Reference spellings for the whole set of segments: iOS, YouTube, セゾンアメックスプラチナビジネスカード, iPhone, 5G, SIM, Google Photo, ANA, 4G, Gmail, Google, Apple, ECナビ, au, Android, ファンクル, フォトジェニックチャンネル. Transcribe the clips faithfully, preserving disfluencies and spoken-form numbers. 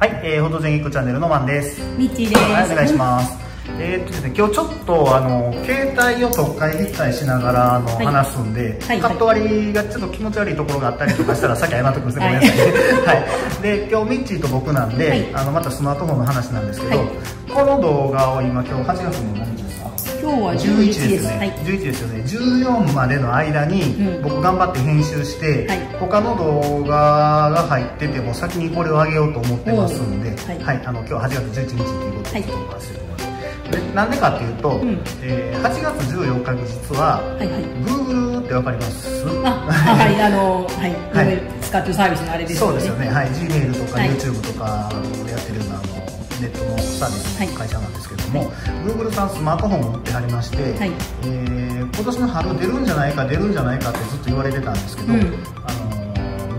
はい、えー、フォトジェニックチャンネルのマンです。みっちーです。はい、お願いします。えーっとですね、今日ちょっとあの携帯を取っ替え引っ換えしながらあの、はい、話すんで、はい、カット割りがちょっと気持ち悪いところがあったりとかしたら、さっき謝っとくんですけど、皆さんね。はい。で、今日みっちーと僕なんで、はい、あのまたスマートフォンの話なんですけど、はい、この動画を今今日はちがつの何日ですか？今日はじゅういちですね。じゅういちですよね。じゅうよんまでの間に僕頑張って編集して、うんはい、他の動画が入ってても先にこれを上げようと思ってますんで、はい、はい、あの今日はちがつじゅういちにちということで投稿しております。で、なんでかっていうと、うんえー、はちがつじゅうよっかに実は Google ってわかります？あ、はい、あのはい、Google 使ってるサービスのあれですよね。そうですよね。はい、Gmail とか YouTube とかやってるな。ネットのサービスの会社なんですけども、Google さんスマートフォンを持ってはりまして、はい、えー、今年の春出るんじゃないか出るんじゃないかってずっと言われてたんですけど、うん、あの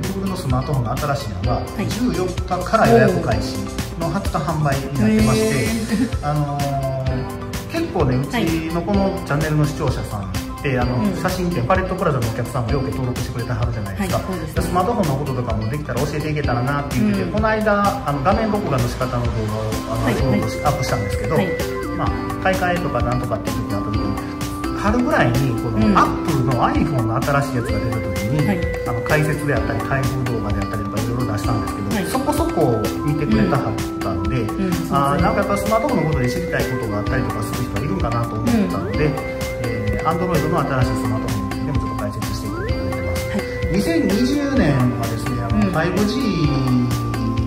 Google のスマートフォンの新しいのがじゅうよっかから予約開始のはつか販売になってまして、あのー、結構ねうちのこのチャンネルの視聴者さんであの、うん、写真展パレットプラザのお客さんもよく登録してくれたはずじゃないですか、はいですね、スマートフォンのこととかもできたら教えていけたらなって言ってて、うん、この間あの画面録画の仕方の動画をあの、はい、アップしたんですけど、はい、まあ、大会とかなんとかっていう時にあった時に春ぐらいにこの、うん、アップルの iPhone の新しいやつが出た時に、はい、あの解説であったり開封動画であったりとかいろいろ出したんですけど、はい、そこそこ見てくれたはったので、うんうん、あなんかやっぱスマートフォンのことで知りたいことがあったりとかする人はいるんかなと思ったので。うんAndroid の新しいスマートフォンでもちょっと解説していこうと思ってます。はい、にせんにじゅうねんはですね、あの ファイブジ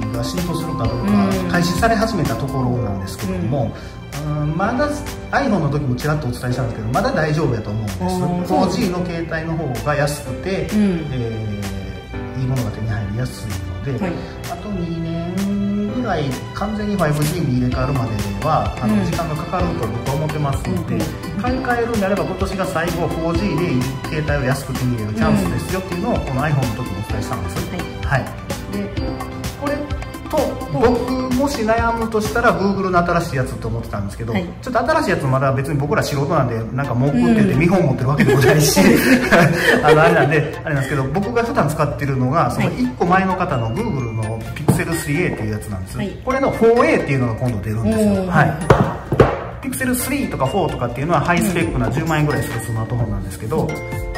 ー が浸透するかどうか開始され始めたところなんですけれども、うんうん、まだ iPhone の時もちらっとお伝えしたんですけど、まだ大丈夫やと思うんです。フォージー の携帯の方が安くて、うんえー、いいものが手に入りやすいので、はい、あとにねんぐらい完全に ファイブジー に入れ替わるまではあの時間がかかると僕は思ってますので、うん買い替えるんであれば今年が最後 フォージー で携帯を安く手に入れるチャンスですよっていうのをこの iPhone の時にお伝えしたんです。はい、はい、でこれと僕もし悩むとしたら Google の新しいやつと思ってたんですけど、はい、ちょっと新しいやつまだ別に僕ら素人なんでなんか文句ってて見本持ってるわけでもないし、うん、あのあれなんであれなんですけど僕が普段使ってるのがそのいっこまえの方の Google の ピクセルスリーエー っていうやつなんです、はい、これの フォーエー っていうのが今度出るんですよ。はいピクセルスリーとかフォーとかっていうのはハイスペックなじゅうまんえんぐらいするスマートフォンなんですけど、うん、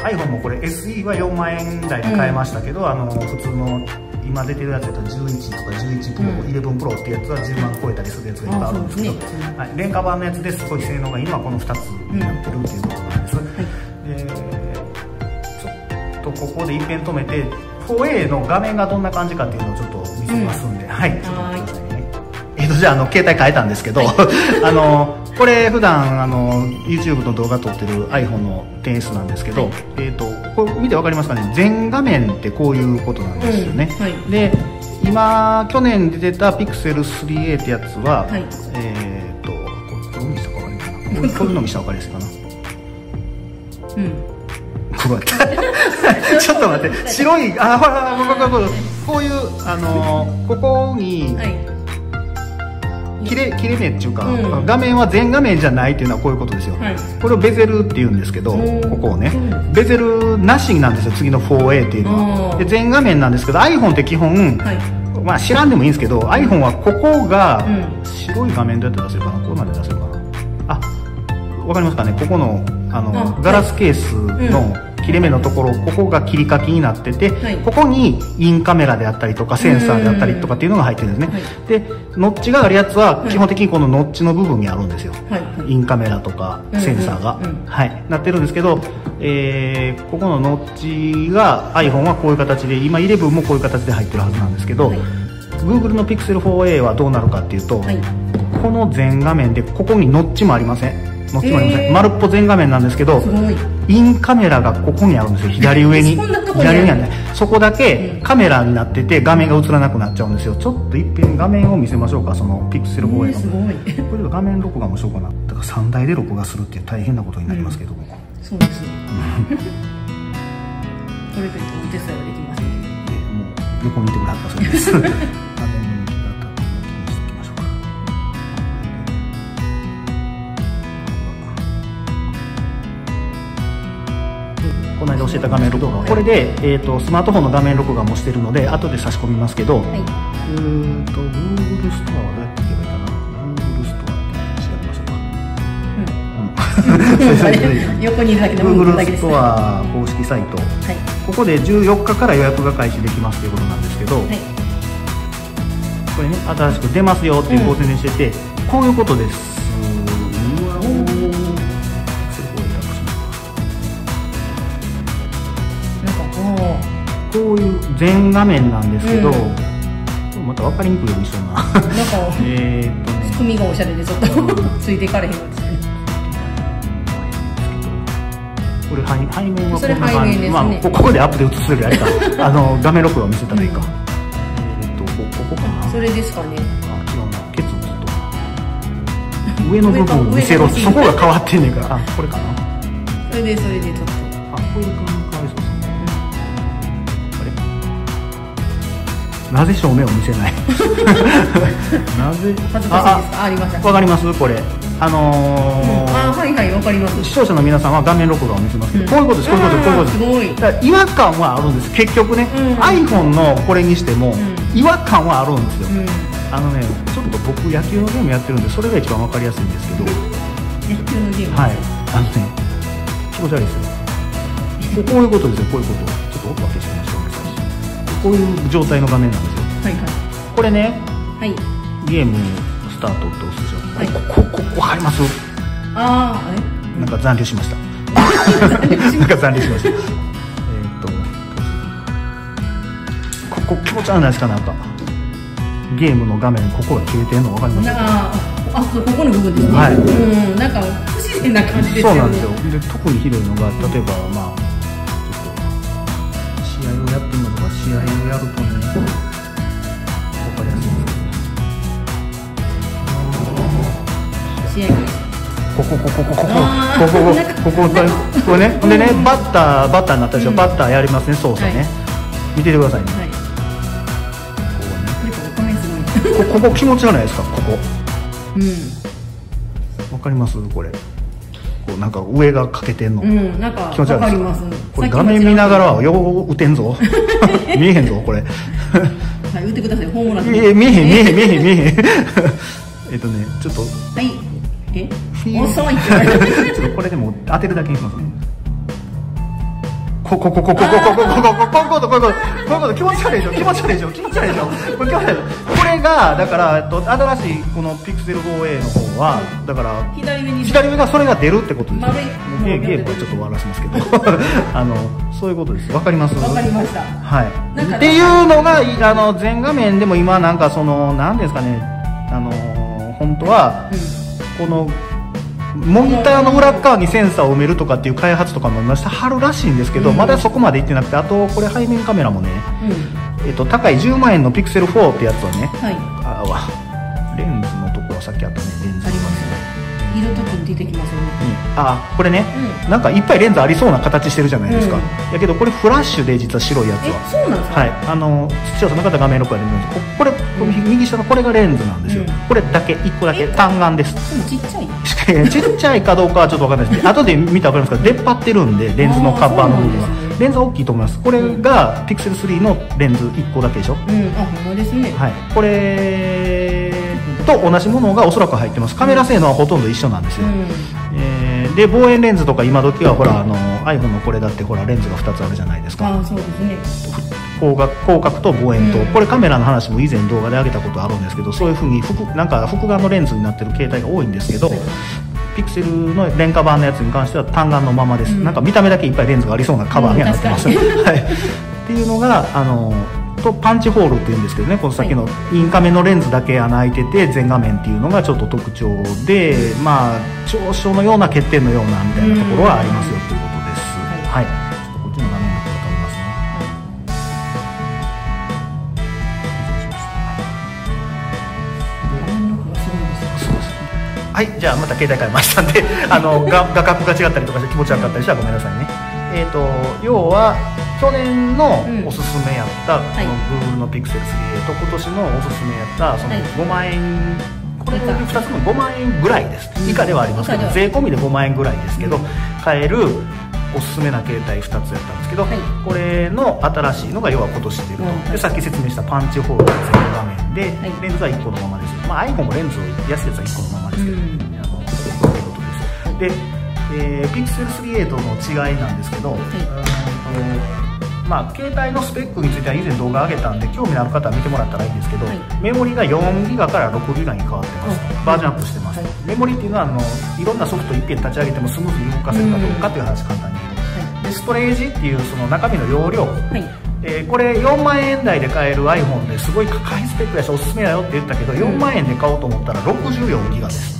iPhone もこれ エスイー はよんまんえん台で買えましたけど、うん、あの普通の今出てるやつだとじゅういちとかじゅういちプロ、じゅういちプロってやつはじゅうまん超えたりするやつがいっぱいあるんですけど、うんはい、廉価版のやつですごい性能が今このふたつになってるっていうことなんです。ちょっとここで一遍止めて フォーエー の画面がどんな感じかっていうのをちょっと見せますんで、うん、はいちょっと待ってくださいね。えっとじゃあ、あの携帯変えたんですけど、はい、あのこれ普段あの YouTube の動画撮ってる iPhone の テンエス なんですけど、はい、えっとこれ見てわかりますかね。全画面ってこういうことなんですよね、うんはい、で今去年出てた ピクセルスリーエー ってやつは、はい、えっとこれのみしたら分かりますかなこれのみしたら分かりますかなうんこうやってちょっと待って白いあほらほらほらこういうあのここに、はい切れ切れ目っていうか、うん、画面は全画面じゃないっていうのはこういうことですよ、はい、これをベゼルっていうんですけどここをね、うん、ベゼルなしなんですよ次の フォーエー っていうのはで全画面なんですけど iPhone って基本、はい、まあ知らんでもいいんですけど iPhone はここが白い画面どうやって出せるかなこうなんで出せるかなあわかりますかねここのあのガラスケースの切れ目のところここが切り欠きになってて、はい、ここにインカメラであったりとかセンサーであったりとかっていうのが入ってるんですね、はい、でノッチがあるやつは基本的にこのノッチの部分にあるんですよ、はい、インカメラとかセンサーがはいなってるんですけど、えー、ここのノッチが iPhone はこういう形で今イレブンもこういう形で入ってるはずなんですけど、はい、Google の ピクセルフォーエー はどうなるかっていうと、はい、この全画面でここにノッチもありませんもちろん丸っぽ全画面なんですけどインカメラがここにあるんですよ左上に左上にあるねそこだけカメラになってて画面が映らなくなっちゃうんですよ。ちょっと一遍画面を見せましょうかそのピクセルフォーエー のこれ画面録画もしようかなだからさんだいで録画するっていう大変なことになりますけどもそうですねこれでお手伝いはできませんけどもう横見てもらったそうですこの間教えた画面録画これで、えー、とスマートフォンの画面録画もしてるので後で差し込みますけど、はい、えーと横にいるだけでも Google ストア公式サイト、はい、ここでじゅうよっかから予約が開始できますということなんですけど、はい、これね、新しく出ますよっていうご宣伝してて、うん、こういうことです。こういう全画面なんですけど、うん、また分かりにくいようにしような。なんかえっとね、仕組みがおしゃれでちょっとついていかれへんわですね。これ背面はこんな感じ、ね、まあここでアップで映すよりあれかあの画面録画を見せたらいいか。えっとここかな。それですかね。あ、違うな。ケツちょっと上の部分を見せろ。そこが変わってんねんから。あ、これかな。それでそれでちょっと。あ、こういう感じ。なぜ正面を見せないなぜ恥ずかしいですか。 あ, あ, ありました。わかります。これあのーうん、あはいはいわかります。視聴者の皆さんは画面録画を見せますけど、うん、こういうことです。こういうことです。こういうことです。だから違和感はあるんです。結局ね、うん、iPhone のこれにしても違和感はあるんですよ、うん、あのね、ちょっと僕野球のゲームやってるんでそれが一番わかりやすいんですけど、野球のゲーム、はい、あのね、気持ち悪いですよこういうことですよ。こういうことちょっとお分けしてみましょう。こういう状態の画面なんですよ。はいはい。これね、はい、ゲームスタートって押すじゃん。はい。ここここ入ります。ああ、あれ？なんか残留しました。なんか残留しました。えっと、ここ気持ち悪いですかなんか。ゲームの画面ここが消えてるのわかります？ああ、ここの部分ですね。はい。うん、なんか不自然な感じですよね。そうなんですよ。で、特にひどいのが例えばまあ。やってるのとか試合をやるとね、分かりやすいですよね。こここここここここここここね、でね、バッターバッターになったでしょ。バッターやりますね、操作ね。見ててくださいね。ここここ気持ちがないですか。ここ。うん。わかりますこれ。なんか上が欠けてんの、うん、なんか気持ち悪いです。これ画面見ながらよう打てんぞ見えへんぞこれ打ってください。ホームラン見えへん見えへん見えへん見えへんえっとね、ちょっとはいえ遅いってちょっとこれでも当てるだけにしますね。こここここここここここここここここここここここ気持ち悪いでしょ気持ち悪いでしょ気持ち悪いでしょこれ気持ち悪い。これがだから新しいこの Pixel フォーエー の方はだから左目に左目がそれが出るってことですね。ゲームはちょっと終わらせますけどあのそういうことです。わかります。わかりました。はい。っていうのがあの全画面でも今なんかそのなんですかね、あの本当はこのモニターの裏側にセンサーを埋めるとかっていう開発とかも今してはるらしいんですけど、うん、まだそこまでいってなくて、あとこれ背面カメラもね、うん、えっと高いじゅうまんえんの Pixel フォー ってやつはね、はい、あレンズのところさっきあったね。レンズありますね。色とき出てきますよね、うん、あこれね、うん、なんかいっぱいレンズありそうな形してるじゃないですか、うん、やけどこれフラッシュで実は白いやつは、そうなんですか。はい、あの視聴者の方画面録画で見るんです。これ右下のこれがレンズなんですよ。これだけいっこだけ単眼です。ちっちゃいちっちゃいかどうかはちょっと分かんないですけど、後で見たら分かるんですけど出っ張ってるんで、レンズのカッパーの部分はレンズ大きいと思います。これが ピクセルスリー のレンズいっこだけでしょ。うん、あほんまですね。はい、これと同じものがおそらく入ってます。カメラ性能はほとんど一緒なんですよ、うん、えー、で望遠レンズとか今時はほらあの iPhone のこれだってほらレンズがふたつあるじゃないですか。あそうですね。広角、広角と望遠と、うん、これカメラの話も以前動画で上げたことあるんですけど、そういうふうになんか複眼のレンズになってる携帯が多いんですけど、ピクセルの廉価版のやつに関しては単眼のままです、うん、なんか見た目だけいっぱいレンズがありそうなカバーにはなってます、うん、はい、っていうのがあのとパンチホールっていうんですけどね、この先のインカメのレンズだけ穴開いてて全画面っていうのがちょっと特徴で、まあ長所のような欠点のようなみたいなところはありますよということです。はい、ちょっとこっちの画面のところ変えますね。はい、じゃあまた携帯変えましたんであの画角が違ったりとかして気持ち悪かったりしたらごめんなさいね。えっと要は去年のおすすめやったこの Google の Pixel スリーエー と今年のおすすめやったそのごまんえん、これふたつのごまんえんぐらいです。以下ではありますけど税込みでごまんえんぐらいですけど買えるおすすめな携帯ふたつやったんですけど、これの新しいのが要は今年出ると。でさっき説明したパンチホールが全画面でレンズはいっこのままです。まあ iPhone もレンズを安いやつはいっこのままですけど、そういうことです。でえー、ピクセルスリーエー との違いなんですけど、はい、うんとまあ、携帯のスペックについては以前動画上げたんで興味のある方は見てもらったらいいんですけど、はい、メモリがよんギガからろくギガに変わってます、はい、バージョンアップしてます、はい、メモリっていうのはあのいろんなソフトをいっぺん立ち上げてもスムーズに動かせるかどうかっていう話簡単に、はい、でストレージっていうその中身の容量、はい、えー、これよんまんえん台で買える iPhone ですごい高いスペックやしおすすめだよって言ったけど、よんまんえんで買おうと思ったらろくじゅうよんギガです。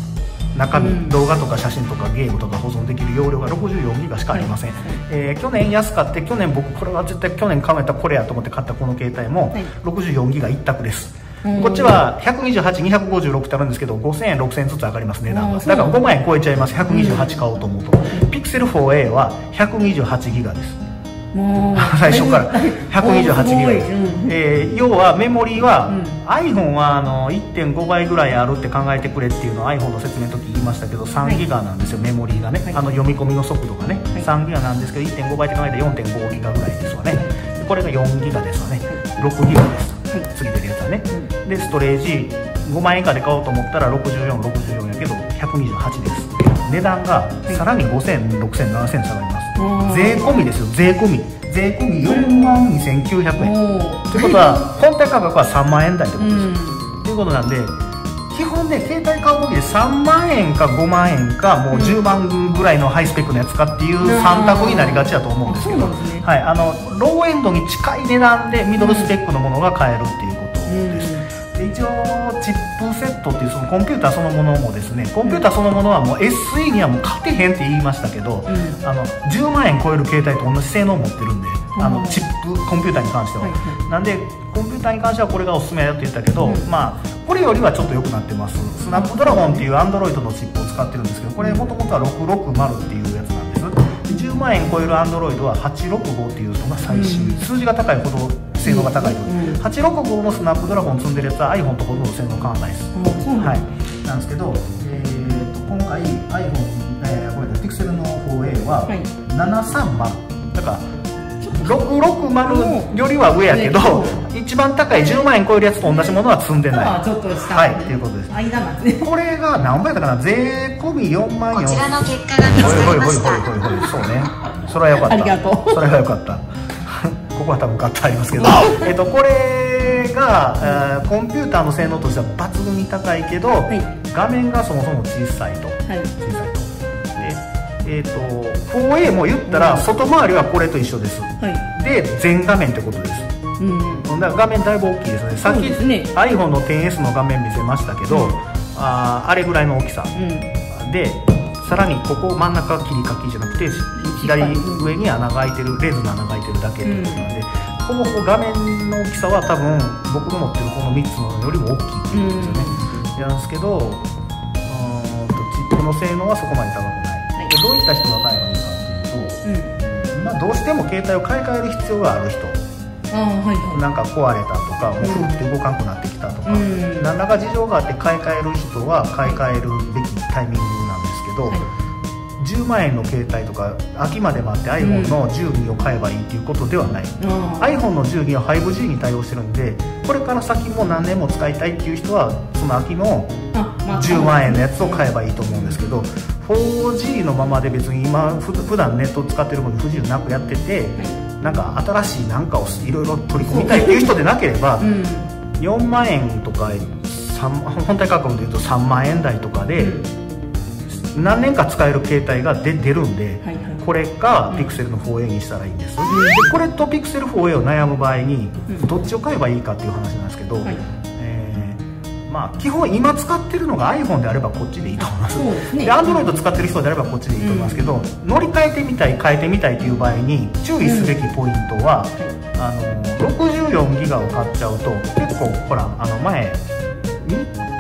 中身、動画とか写真とかゲームとか保存できる容量がろくじゅうよんギガしかありません、はい、えー、去年安かって、去年僕これは絶対去年買えたこれやと思って買ったこの携帯もろくじゅうよんギガ一択です、はい、こっちはひゃくにじゅうはち、にひゃくごじゅうろくってあるんですけどごせんえん、ろくせんえんずつ上がります値段は。だからごまんえん超えちゃいますひゃくにじゅうはち買おうと思うと。 ピクセルフォーエー はひゃくにじゅうはちギガです最初からひゃくにじゅうはちギガ、えー、要はメモリーは、うん、iPhone はあの いってんごばいぐらいあるって考えてくれっていうのを iPhone の説明の時言いましたけどさんギガなんですよ、はい、メモリーがね、はい、あの読み込みの速度がね、はい、さんギガなんですけど いってんごばいって考えて よんてんごギガぐらいですわね、はい、これがよんギガですわね、はい、ろくギガです、はい、次出るやつはね、うん、でストレージごまんえん以下で買おうと思ったらろくじゅうよん、ろくじゅうよんやけどひゃくにじゅうはちです。値段がさらにごせん、ろくせん、ななせん下がります。税込みですよ、税込み税込みよんまんにせんきゅうひゃくえんということは本体価格はさんまんえん台ってことですよ、うん、ということなんで基本ね携帯買う時でさんまんえんかごまんえんかもうじゅうまんぐらいのハイスペックのやつかっていうさん択になりがちだと思うんですけど、はい、あのローエンドに近い値段でミドルスペックのものが買えるっていうことです。で一応チップセットっていうそのコンピューターそのものもですね、コンピューターそのものはもう エスイー にはもう勝てへんって言いましたけど、うん、あのじゅうまんえん超える携帯と同じ性能を持ってるんで、うん、あのチップコンピューターに関しては、うん、なんでコンピューターに関してはこれがおすすめだって言ったけど、うん、まあこれよりはちょっと良くなってます。スナップドラゴンっていう Android のチップを使ってるんですけど、これもともとはろくろくまるっていうやつなんです。じゅうまんえん超える Android ははちろくごっていうのが最新、うん、数字が高いほど性能が高いと、うん、はちろくごのスナップドラゴン積んでるやつは iPhone とほとんど性能変わらないです、うん、はい、なんですけど、えー、と今回 iPhone、えー、これで Pixel の フォーエー はななひゃくさんじゅうだからろくろくまるよりは上やけど、一番高いじゅうまんえん超えるやつと同じものは積んでない、はい、っていうことです。これが何倍かな、税込みよんまんえん、こちらの結果が見つかりました。そうね、それはよかった、ありがとう、それはよかった。ここは多分カットありますけどえとこれが、うん、コンピューターの性能としては抜群に高いけど、はい、画面がそもそも小さいと、はい、小さいとで、えー、と フォーエー も言ったら外回りはこれと一緒です、はい、で全画面ってことです、うん、だから画面だいぶ大きいですね。さっき、ね、iPhone の テンエス の画面見せましたけど、うん、あ, あれぐらいの大きさ、うん、でさらにここ真ん中切り欠きじゃなくて左上に穴が開いてる、レンズの穴が開いてるだけということなんで、ほぼほぼ画面の大きさは多分僕の持ってるこのみっつのよりも大きいっていうんですよね、うん、なんですけど、うんとチップの性能はそこまで高くない、はい、どういった人が買えばいいかっていうと、うん、まあどうしても携帯を買い替える必要がある人、なんか壊れたとかもう古くて動かなくなってきたとか、うん、何らか事情があって買い替える人は買い替えるべきタイミングなんですけど、はい、じゅうまんえんの携帯とか秋まで待って iPhone のじゅうにを買えばいいということではない、うん、iPhone のじゅうには ファイブジー に対応してるんで、これから先も何年も使いたいっていう人はその秋のじゅうまんえんのやつを買えばいいと思うんですけど、 フォージー のままで別に今普段ネット使ってるのに不自由なくやってて、なんか新しいなんかをいろいろ取り込みたいっていう人でなければ、うん、よんまんえんとか本体価格でいうとさんまんえん台とかで、うん、何年か使える携帯が出てるんで、はいはい、これか Pixel の フォーエー にしたらいいんです、うん、でこれと Pixel フォーエー を悩む場合にどっちを買えばいいかっていう話なんですけど、はい、えー、まあ基本今使ってるのが iPhone であればこっちでいいと思います。そうですね。で Android 使ってる人であればこっちでいいと思いますけど、うん、乗り換えてみたい変えてみたいという場合に注意すべきポイントは、うん、あのろくじゅうよんギガを買っちゃうと結構ほらあの前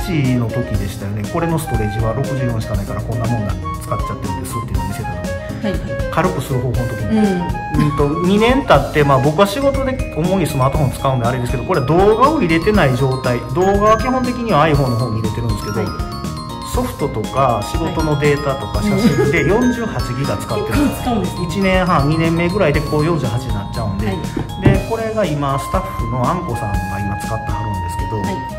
の時でしたよね、これのストレージはろくじゅうよんしかないからこんなもんが使っちゃってるんですっていうのを見せたので、はい、軽くする方法の時に、うんうん、とにねん経って、まあ、僕は仕事で主にスマートフォン使うんであれですけど、これ動画を入れてない状態、動画は基本的には iPhone の方に入れてるんですけど、はい、ソフトとか仕事のデータとか写真でよんじゅうはちギガ使ってるんです、ね、いちねんはんにねんめぐらいでこうよんじゅうはちになっちゃうんで、はい、でこれが今スタッフのあんこさんが今使ってはるんですけど、はい、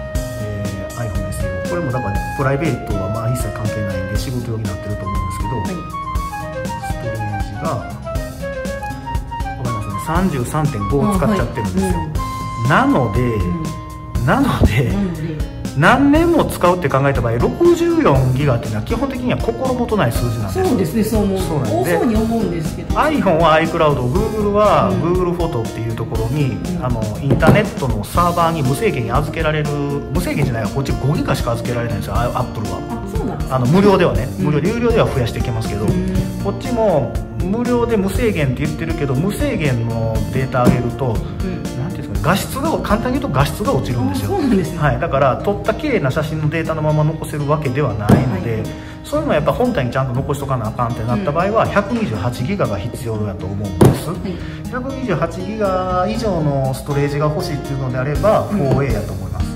これもだから、ね、プライベートはまあ一切関係ないんで仕事用になってると思うんですけど、はい、がごめんなさい、ね、さんじゅうさんてんご を使っちゃってるんですよ、はい、なので、うん、なので、うん、何年も使うって考えた場合ろくじゅうよんギガっていうのは基本的には心もとない数字なんですよ。そうですね、そう思う、そうなんで、多そうに思うんですけど iPhone は iCloud、Google は Google Photo っていうところに、うん、あのインターネットのサーバーに無制限に預けられる、無制限じゃないわ、こっちごギガしか預けられないんですよ、 Apple は。あの無料ではね、無料、有料では増やしていけますけど、うん、こっちも無料で無制限って言ってるけど無制限のデータ上げると、うん、なんていうんですかね、画質が、簡単に言うと画質が落ちるんですよ。はい、だから撮った綺麗な写真のデータのまま残せるわけではないので、はい、そういうのはやっぱ本体にちゃんと残しとかなあかんってなった場合はひゃくにじゅうはちギガが必要だと思うんです、はい、ひゃくにじゅうはちギガ以上のストレージが欲しいっていうのであれば フォーエー やと思います、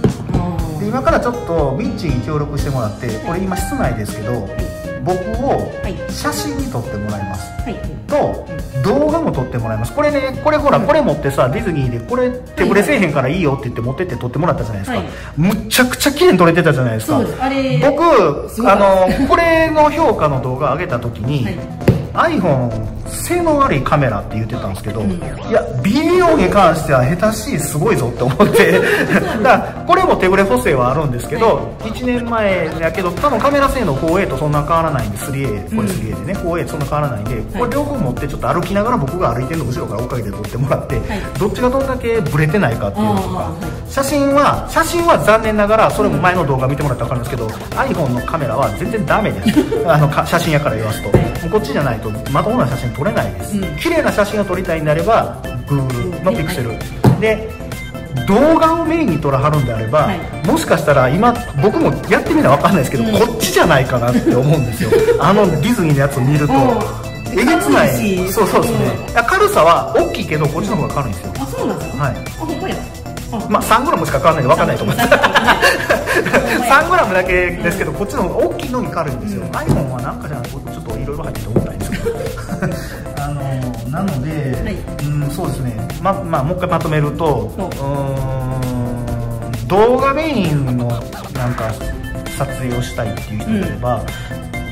うん。今からちょっとミッチに協力してもらって、これ今室内ですけど、僕を写真に撮ってもらいますと動画も撮ってもらいます。これね、これほら、これ持ってさ、ディズニーでこれ手ぶれせえへんからいいよって言って持ってって撮ってもらったじゃないですか。むちゃくちゃ綺麗に撮れてたじゃないですか。僕あのこれの評価の動画上げた時に iPhone 性能悪いカメラって言ってたんですけど、いやビデオに関しては下手しいすごいぞって思ってだからこれも手ぶれ補正はあるんですけど、いちねんまえやけど多分カメラ性能 フォーエー とそんな変わらないんで、 スリーエー これ スリーエー でね、 フォーエー とそんな変わらないんで、これ両方持ってちょっと歩きながら、僕が歩いてるの後ろから追っかけて撮ってもらって、どっちがどんだけブレてないかっていうのとか、写真は写真は残念ながら、それも前の動画見てもらったら分かるんですけど、 iPhone のカメラは全然ダメですあの写真やから言わすと、こっちじゃないとまともな写真撮れないです、うん、綺麗な写真を撮りたいんであれば Google の Pixel で、動画をメインに撮らはるんであれば、はい、もしかしたら今僕もやってみたら分かんないですけど、うん、こっちじゃないかなって思うんですよあのディズニーのやつを見るとえげつない。そうそうですね、軽さは大きいけどこっちの方が軽いんですよ。あ、そうなんですか。はい、あ、ほんまや。まあさんグラムしか変わらないんで分かんないと思いますさんグラムだけですけど、こっちの方が大きいのに軽いんですよ、うん、iPhone はなんかじゃないとちょっといろいろ入ってて重たいんですけどあのー、なので、はい、うん、そうですね、ままあもう一回まとめると、うーん、動画メインのなんか撮影をしたいっていう人であれば、う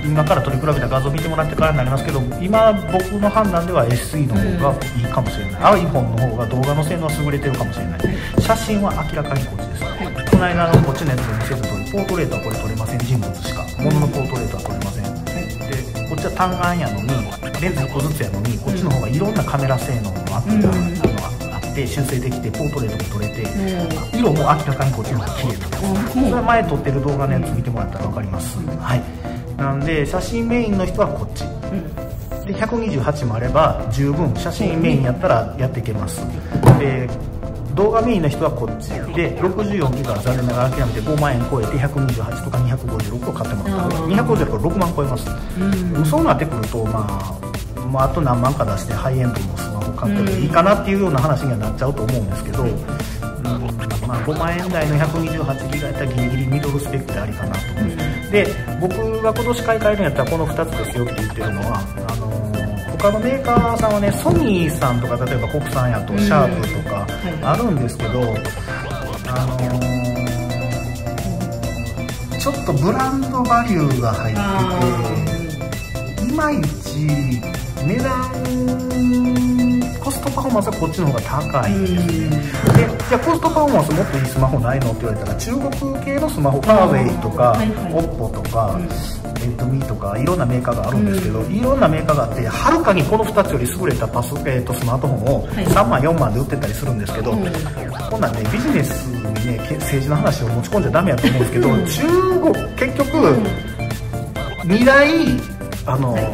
ん、今から撮り比べた画像を見てもらってからになりますけど、今僕の判断では エスイー の方がいいかもしれない、うん、iPhone の方が動画の性能は優れてるかもしれない、うん、写真は明らかにこっちです、はい、この間のこっちのやつを見せるとおり、ポートレートはこれ撮れません、人物しか、もののポートレートは撮れません、うん、でこっちは単眼やのにレンズいっこずつやのに、こっちの方がいろんなカメラ性能もあって、うん、あって修正できてポートレートも撮れて、うん、色も明らかにこっちの方が綺麗だと、うん、それは前撮ってる動画のやつ見てもらったら分かります、うん、はい、なんで写真メインの人はこっち、うん、でひゃくにじゅうはちもあれば十分写真メインやったらやっていけます、うん、で動画メインの人はこっちで、ろくじゅうよんギガは残念ながら諦めてごまんえん超えてひゃくにじゅうはちとかにひゃくごじゅうろくを買ってもらったら、にひゃくごじゅうろくはろくまん超えます、うん、そうなってくると、まあ、まああと何万か出してハイエンドのスマホ買ってもいいかなっていうような話にはなっちゃうと思うんですけど、うんうん、まあ、ごまんえん台のひゃくにじゅうはちギガやったらギリギリミドルスペックでありかなと思うんです、うん、で僕が今年買い替えるんやったらこのふたつですよって言ってるのは、あの他のメーカーさんはね、ソニーさんとか例えば国産やとシャープとかあるんですけど、あのー、ちょっとブランドバリューが入ってて、いまいち値段、コストパフォーマンスはこっちの方が高いんですね。で、じゃあコストパフォーマンスもっといいスマホないのって言われたら、中国系のスマホ、ファーウェイとか オッポ とか。レッドミーとかいろんなメーカーがあるんですけど、うん、いろんなメーカーがあって、はるかにこのふたつより優れたパス、えー、とスマートフォンをさんまんよんまんで売ってたりするんですけど、うん、こんなんね、ビジネスにね、政治の話を持ち込んじゃダメやと思うんですけど、うん、中国結局、うん、にだいあの、はい、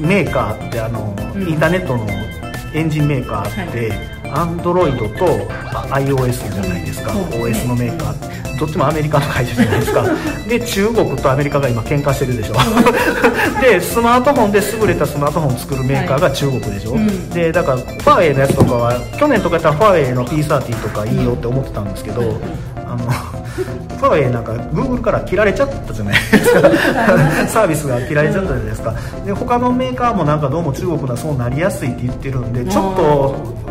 メーカーって、あの、うん、インターネットのエンジンメーカーって、はい、Android と iOS じゃないですか、うん、オーエス のメーカーって。どっちもアメリカの会社じゃないですかで、中国とアメリカが今喧嘩してるでしょで、スマートフォンで優れたスマートフォンを作るメーカーが中国でしょ、はい、うん、で、だからファーウェイのやつとかは、去年とかやったらファーウェイの ピーサーティー とかいいよって思ってたんですけど、うん、あのファーウェイなんか Google から切られちゃったじゃないですかサービスが切られちゃったじゃないですか。で、他のメーカーもなんかどうも中国がそうなりやすいって言ってるんで、ちょっと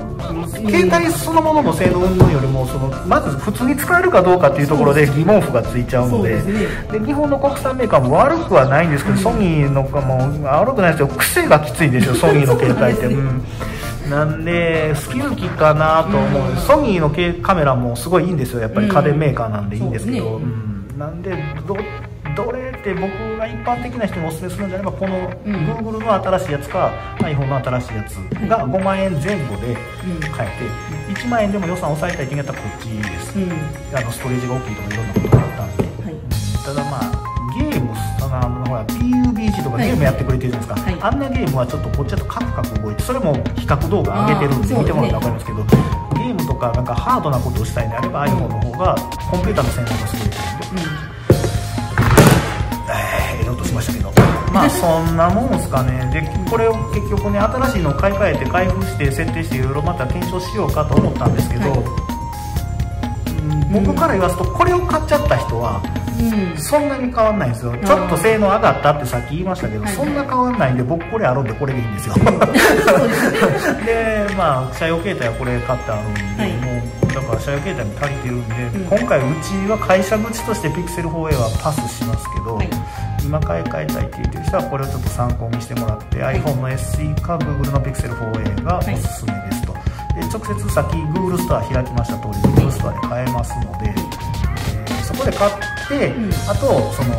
の携帯そのものの性能云々よりもそのまず普通に使えるかどうかっていうところで疑問符がついちゃうの で, う で,、ね、で日本の国産メーカーも悪くはないんですけど、うん、ソニーのも悪くないですけど癖がきついんですよソニーの携帯って。なんで好き好きかなと思う、うん、ソニーのカメラもすごいいいんですよ、やっぱり家電メーカーなんでいいんですけど、うんうねうん、なんで ど, どれって僕が一般的な人におすすめするんじゃなればこの Google の新しいやつか、うん、iPhone の新しいやつがごまんえんぜん後で買えて、うん、いちまんえんでも予算抑えたいって言うんやったらこっちです、うん、あのストレージが大きいとかいろんなことがあったんで、はい、ただまあゲームあのほら ピーユービージー とかゲームやってくれてるじゃないですか、はいはい、あんなゲームはちょっとこっちだとカクカク動いてそれも比較動画上げてるんで見てもらったら分かるんですけど、ゲームとかなんかハードなことをしたいんであれば iPhone の方がコンピューターの性能がすごいんで、ええー、落としましたけどまあそんなもんですかね。でこれを結局ね新しいのを買い替えて開封して設定していろいろまた検証しようかと思ったんですけど、はい、うん僕から言わすとこれを買っちゃった人はうん、そんなに変わんないんですよ。ちょっと性能上がったってさっき言いましたけど、はい、そんな変わんないんで僕これあるんでこれでいいんですよでまあ車用携帯はこれ買ってあるんで、はい、もうだから車用携帯に足りてるんで、うん、今回うちは会社口として ピクセルフォーエー はパスしますけど、はい、今買い替えたいって言ってる人はこれをちょっと参考にしてもらって、はい、iPhone の エスイー か Google の ピクセルフォーエー がおすすめですと、はい、で直接さっき Google ストア開きました通り Google ストアで買えますので、えー、そこで買ってでうん、あとその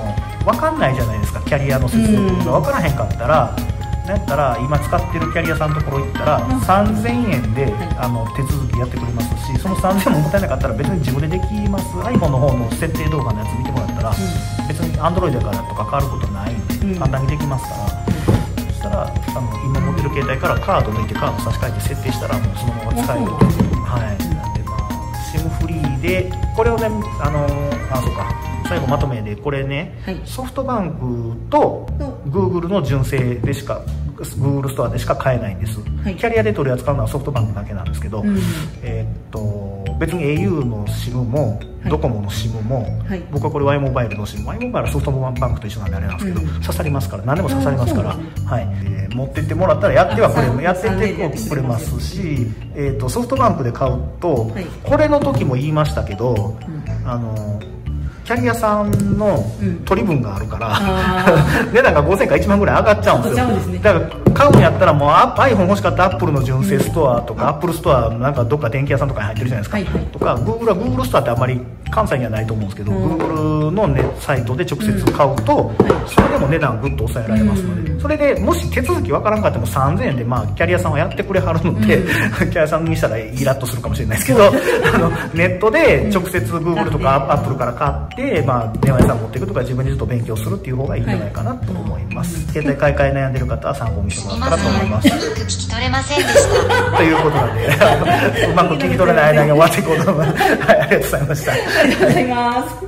分かんないじゃないですかキャリアの説明とか分からへんかったら、うん、だったら今使ってるキャリアさんのところ行ったら、うん、さんぜんえんで、はい、あの手続きやってくれますしそのさんぜんえんももったいなかったら別に自分でできます。 iPhone の方の設定動画のやつ見てもらったら、うん、別に Android だからとか変わることないんで、うん、簡単にできますから、うん、そしたらあの今持ってる携帯からカード抜いてカード差し替えて設定したらもうそのまま使えると、はい、なんでまあ SIM フリーでこれをねあのあそうか最後まとめでこれね、はい、ソフトバンクと Google の純正でしか Google ストアでしか買えないんです、はい、キャリアで取り扱うのはソフトバンクだけなんですけど、うん、えっと別に au の SIM も、はい、ドコモの SIM も、はい、僕はこれ Y モバイルの SIM も Y モバイルはソフトバンクと一緒なんであれなんですけど、うん、刺さりますから何でも刺さりますから、ねはいえー、持ってってもらったらやってはくれもやってってくれますし、えー、とソフトバンクで買うと、はい、これの時も言いましたけど、うん、あのキャリアさんの取り分があるから、うん、値段がごせんえんかいちまんぐらい上がっちゃうんですよ。ですね、だから買うんやったらもう iPhone 欲しかったら Apple の純正ストアとか Apple、うん、ストアなんかどっか電気屋さんとかに入ってるじゃないですか、はいはい、とか Google は Google ストアってあんまり関西にはないと思うんですけど、うん、Google の、ね、サイトで直接買うと、うん、それでも値段ぐっと抑えられますので、うん、それでもし手続きわからんかってもさんぜんえんで、まあ、キャリアさんはやってくれはるので、うん、キャリアさんにしたらイラッとするかもしれないですけどあのネットで直接 Google とか Apple から買ってでまあ電話屋さん持っていくとか自分でちょっと勉強するっていう方がいいんじゃないかなと思います、はい、携帯買い替え悩んでる方は参考にしてもらったらと思います。よく聞き取れませんでしたということなんでうまく聞き取れない間に終わっていこうと思います、はい、ありがとうございました。ありがとうございます、はい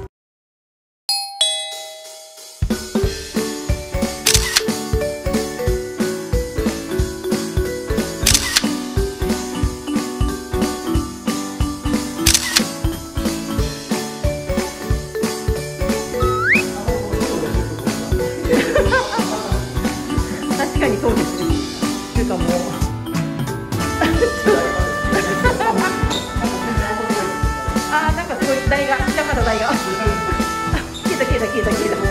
だけだけだけだ。